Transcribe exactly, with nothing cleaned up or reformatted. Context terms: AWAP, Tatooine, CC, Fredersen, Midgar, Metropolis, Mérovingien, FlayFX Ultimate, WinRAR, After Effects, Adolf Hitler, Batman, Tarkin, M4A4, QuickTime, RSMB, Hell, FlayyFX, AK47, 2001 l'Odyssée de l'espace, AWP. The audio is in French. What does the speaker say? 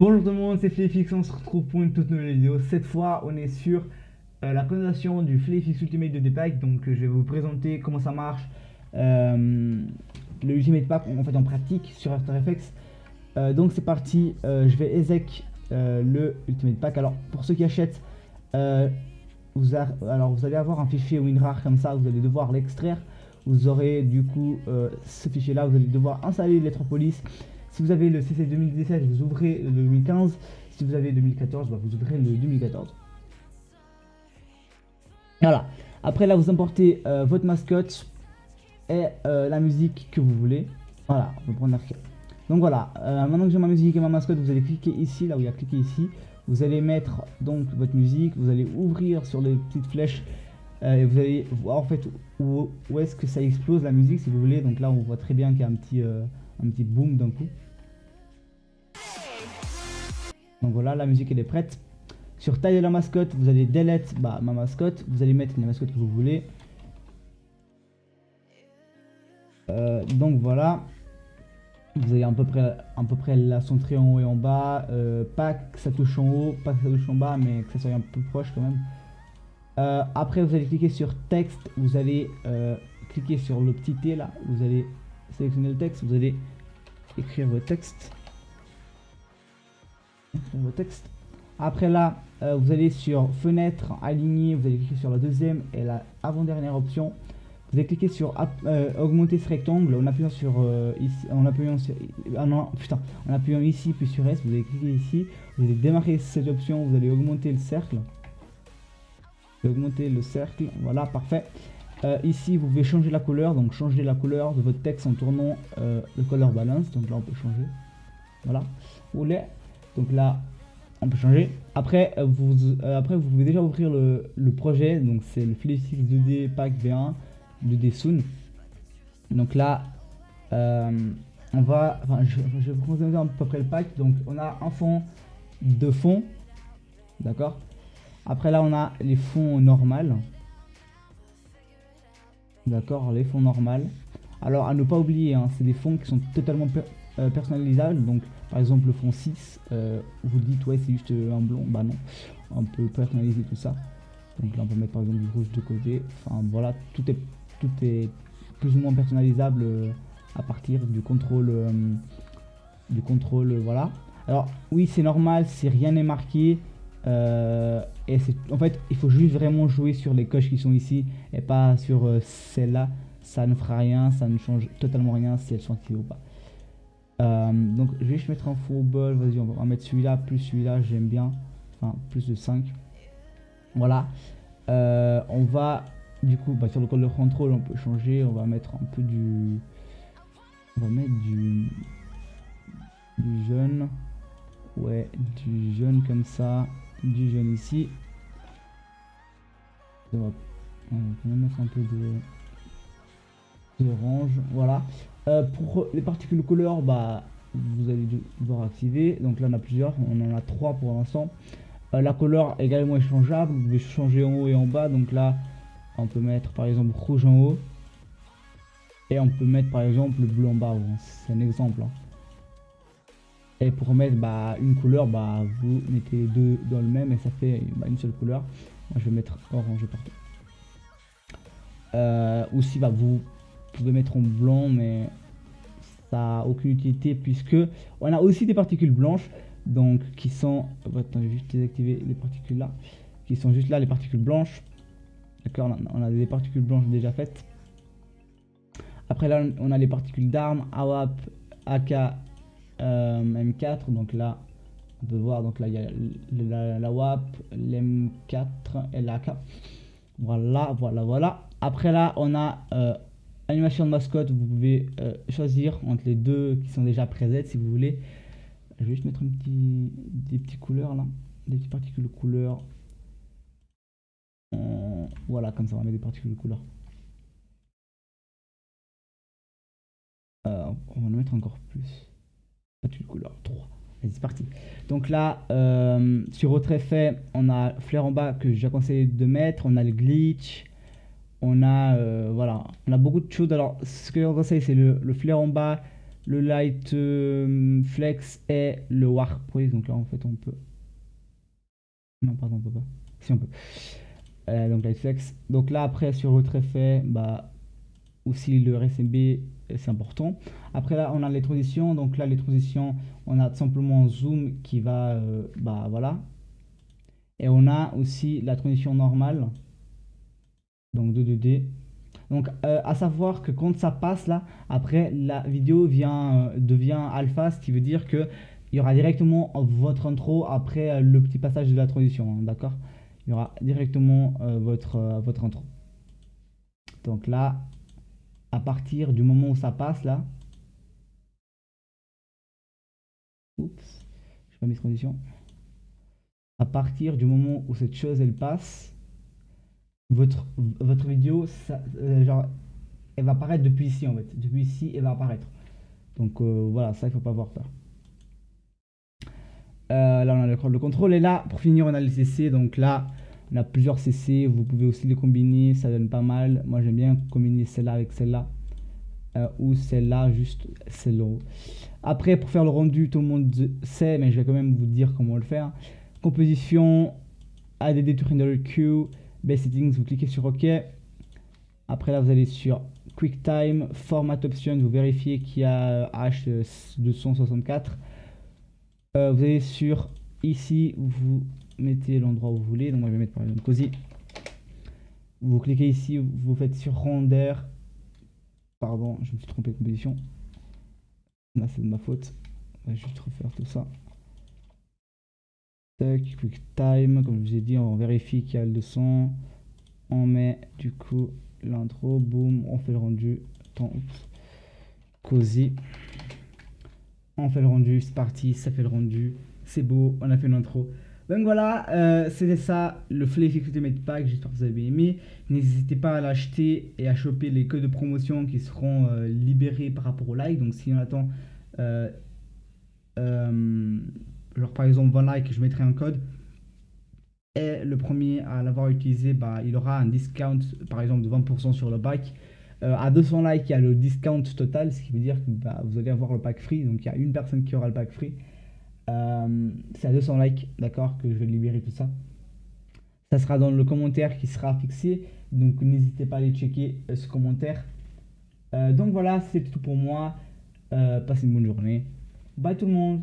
Bonjour tout le monde, c'est FlayFX, on se retrouve pour une toute nouvelle vidéo. Cette fois, on est sur euh, la présentation du FlayFX Ultimate de Pack. Donc euh, je vais vous présenter comment ça marche, euh, le Ultimate Pack en fait en pratique sur After Effects. Euh, donc c'est parti, euh, je vais exec euh, le Ultimate Pack. Alors pour ceux qui achètent, euh, vous, a, alors, vous allez avoir un fichier WinRAR comme ça, vous allez devoir l'extraire. Vous aurez du coup euh, ce fichier là, vous allez devoir installer l'Electropolis. Si vous avez le C C deux mille dix-sept, vous ouvrez le deux mille quinze. Si vous avez deux mille quatorze, bah vous ouvrez le deux mille quatorze. Voilà. Après, là, vous importez euh, votre mascotte et euh, la musique que vous voulez. Voilà, on va prendre l'arcade. Donc voilà, euh, maintenant que j'ai ma musique et ma mascotte, vous allez cliquer ici, là où il y a cliqué ici. Vous allez mettre donc votre musique, vous allez ouvrir sur les petites flèches euh, et vous allez voir en fait où, où est-ce que ça explose la musique si vous voulez. Donc là, on voit très bien qu'il y a un petit... Euh, un petit boom d'un coup. Donc voilà, la musique elle est prête. Sur taille de la mascotte, vous allez delete bah, ma mascotte, vous allez mettre les mascottes que vous voulez. Euh, donc voilà, vous avez à peu près, à peu près la centrée en haut et en bas, euh, pas que ça touche en haut, pas que ça touche en bas, mais que ça soit un peu proche quand même. Euh, après vous allez cliquer sur texte, vous allez euh, cliquer sur le petit T là, vous allez sélectionner le texte, vous allez écrire vos textes. Écrire vos textes. Après là, euh, vous allez sur fenêtre, aligner, vous allez cliquer sur la deuxième et la avant-dernière option. Vous allez cliquer sur euh, augmenter ce rectangle en appuyant sur euh, ici, en appuyant sur ah non, putain, en appuyant ici puis sur S, vous allez cliquer ici, vous allez démarrer cette option, vous allez augmenter le cercle. Augmenter le cercle, voilà, parfait. Euh, ici vous pouvez changer la couleur, donc changer la couleur de votre texte en tournant euh, le color balance, donc là on peut changer, voilà, olé. Donc là on peut changer. Après euh, vous euh, après vous pouvez déjà ouvrir le, le projet, donc c'est le FlayFX deux D Pack V un deux D Soon. Donc là euh, on va, enfin je, je vais vous présenter à peu près le pack. Donc on a un fond de fond, d'accord. Après là on a les fonds normales. D'accord, les fonds normales. Alors à ne pas oublier, hein, c'est des fonds qui sont totalement per euh, personnalisables. Donc par exemple le fond six, euh, vous dites ouais c'est juste un blond, bah non, on peut personnaliser tout ça. Donc là on peut mettre par exemple du rouge de côté, enfin voilà, tout est, tout est plus ou moins personnalisable euh, à partir du contrôle, euh, du contrôle, euh, voilà. Alors oui c'est normal, si rien n'est marqué. Euh, et c'est en fait il faut juste vraiment jouer sur les coches qui sont ici et pas sur euh, celles là, ça ne fera rien, ça ne change totalement rien si elles sont activées ou pas. Euh, donc je vais juste mettre un full ball, vas-y on va mettre celui-là plus celui-là, j'aime bien, enfin plus de cinq. Voilà, euh, on va du coup bah, sur le color control on peut changer, on va mettre un peu du, on va mettre du, du jaune, ouais du jaune comme ça. Du jaune ici, on va quand même mettre un peu de d'orange, voilà. Euh, pour les particules couleurs, bah vous allez devoir activer. Donc là on a plusieurs, on en a trois pour l'instant. Euh, la couleur également est changeable, vous pouvez changer en haut et en bas. Donc là on peut mettre par exemple rouge en haut et on peut mettre par exemple le bleu en bas, c'est un exemple, hein. Et pour mettre bah, une couleur, bah, vous mettez deux dans le même et ça fait bah, une seule couleur. Moi je vais mettre orange partout. Euh, aussi bah, vous pouvez mettre en blanc, mais ça n'a aucune utilité puisque on a aussi des particules blanches, donc qui sont, attends, je vais juste désactiver les particules là, qui sont juste là, les particules blanches. D'accord, on a des particules blanches déjà faites. Après là on a les particules d'armes, A W A P, A K. Euh, M quatre, donc là on peut voir, donc là il y a la, la, la W A P, l'M quatre et l'A K, voilà voilà voilà. Après là on a euh, animation de mascotte, vous pouvez euh, choisir entre les deux qui sont déjà présentes si vous voulez. Je vais juste mettre un petit, des petites couleurs là, des petites particules couleurs, euh, voilà comme ça on va mettre des particules couleurs, euh, on va en mettre encore plus. Particules couleur trois, vas-y c'est parti. Donc là euh, sur autre effet on a flair en bas que j'ai conseillé de mettre, on a le glitch, on a euh, voilà, on a beaucoup de choses. Alors ce que je conseille c'est le, le flair en bas, le light euh, flex et le warp prise. Donc là en fait on peut, non pardon on peut pas, si on peut, euh, donc light flex. Donc là après sur votre effet, bah aussi le R S M B c'est important. Après là on a les transitions, donc là les transitions on a simplement zoom qui va euh, bah voilà, et on a aussi la transition normale donc de deux D. Donc euh, à savoir que quand ça passe là, après la vidéo vient, euh, devient alpha, ce qui veut dire que il y aura directement votre intro après euh, le petit passage de la transition, hein, d'accord, il y aura directement euh, votre, euh, votre intro. Donc là à partir du moment où ça passe là, oups, j'ai pas mis transition, à partir du moment où cette chose elle passe, votre votre vidéo ça, euh, genre elle va apparaître depuis ici en fait, depuis ici elle va apparaître. Donc euh, voilà, ça il faut pas avoir peur. Euh, là on a le, le contrôle, et là pour finir on a les C C. Donc là on a plusieurs C C, vous pouvez aussi les combiner, ça donne pas mal. Moi j'aime bien combiner celle-là avec celle-là, euh, ou celle-là juste celle-là. Après pour faire le rendu, tout le monde sait, mais je vais quand même vous dire comment le faire. Composition, A D D to render queue, base settings, vous cliquez sur OK. Après là vous allez sur QuickTime, format options, vous vérifiez qu'il y a H deux cent soixante-quatre. Euh, vous allez sur ici, vous mettez l'endroit où vous voulez, donc moi je vais mettre par exemple cosy. Vous cliquez ici, vous faites sur render, pardon je me suis trompé de composition, là c'est de ma faute, je vais juste refaire tout ça. Tac, QuickTime, comme je vous ai dit on vérifie qu'il y a le deux cents, on met du coup l'intro, boum, on fait le rendu, tant cosy, on fait le rendu, c'est parti, ça fait le rendu, c'est beau, on a fait l'intro. Donc voilà, euh, c'était ça le FlayFX Ultimate Pack, j'espère que vous avez aimé. N'hésitez pas à l'acheter et à choper les codes de promotion qui seront euh, libérés par rapport au like. Donc si on attend, euh, euh, genre par exemple vingt likes, je mettrai un code. Et le premier à l'avoir utilisé, bah, il aura un discount par exemple de vingt pour cent sur le pack. Euh, à deux cents likes, il y a le discount total, ce qui veut dire que bah, vous allez avoir le pack free. Donc il y a une personne qui aura le pack free. Euh, c'est à deux cents likes, d'accord, que je vais libérer tout ça. Ça sera dans le commentaire qui sera fixé, donc n'hésitez pas à aller checker euh, ce commentaire. Euh, donc voilà, c'est tout pour moi. Euh, passez une bonne journée. Bye tout le monde.